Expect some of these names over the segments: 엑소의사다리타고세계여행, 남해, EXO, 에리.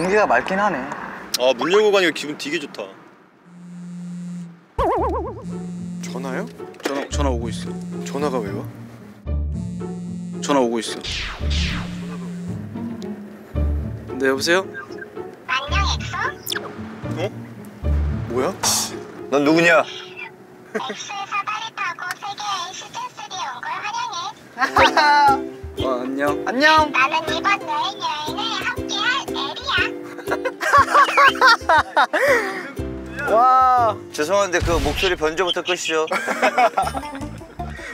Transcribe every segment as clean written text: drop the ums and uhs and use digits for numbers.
공기가 맑긴 하네. 아, 문 열고 가니까 기분 되게 좋다. 전화요? 전화 오고 있어. 전화가 왜 와? 전화 오고 있어. 네, 여보세요? 안녕, 엑소? 어? 뭐야? 넌 누구냐? 엑소의 사다리 타고 세계여행 시즌3에 온 걸 환영해. 어, 안녕. 안녕. 나는 이번 여행 여행을 함께할 에리야. 와. 죄송한데 그 목소리 변조부터 끄시죠.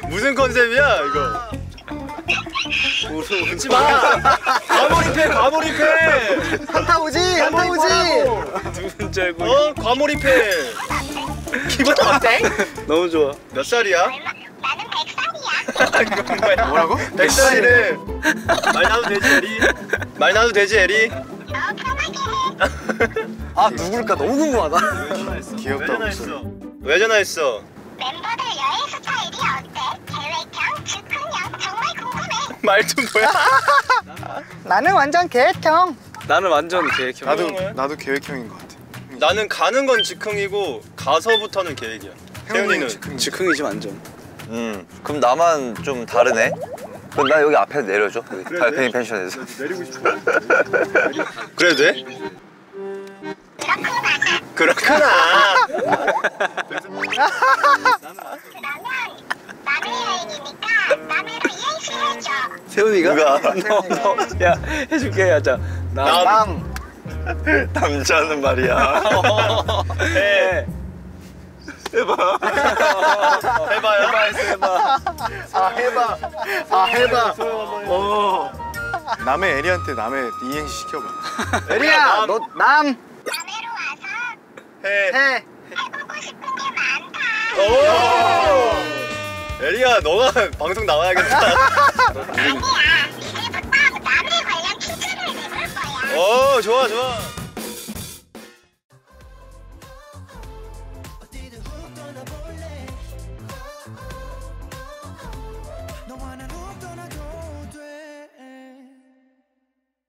무슨 컨셉이야 이거? 웃지 마. 과몰입해, 과몰입해. 산타오지, 산타오지. 누군지 알고. 어, 과몰입해. 기분 어때? 너무 좋아. 몇 살이야? 나는 100살이야. 뭐라고? 100살이래. 말 나도 되지, 에리? 말 나도 되지, 에리? 편하게 해. 아, 누굴까? 너무 궁금하다. 귀엽다. 왜 전화했어? 왜 전화했어? 멤버들 여행 스타일이 어때? 계획형, 즉흥형, 정말 궁금해. 말투 뭐야? 나는 완전 계획형. 나는 완전 계획형. 나도 계획형인 것 같아. 나는 가는 건 즉흥이고 가서부터는 계획이야. 태훈이는 즉흥이지 완전. 그럼 나만 좀 다르네. 그럼 나 여기 앞에 내려줘. 여기 그래, 달팽이 펜션에서. 내리고 싶어. 그래 돼? 그렇구나. 그러면 남의 여행이니까 남의로 이행시 해줘. 세훈이가? 너, 야 해줄게. 야, 자, 남. 남자는 말이야. 해. 해봐. 해봐. 해봐. 아 해봐. 아 해봐. 오. 남의 에리한테 남의 이행시 시켜봐. 에리야, 너 남. 남해로 와서 해. 해보고 싶은 게 많다. 오. 에리야, 너가 방송 나와야겠다. 아니야, 이제부터 남해 관련 퀴즈를 내볼 거야. 오, 좋아.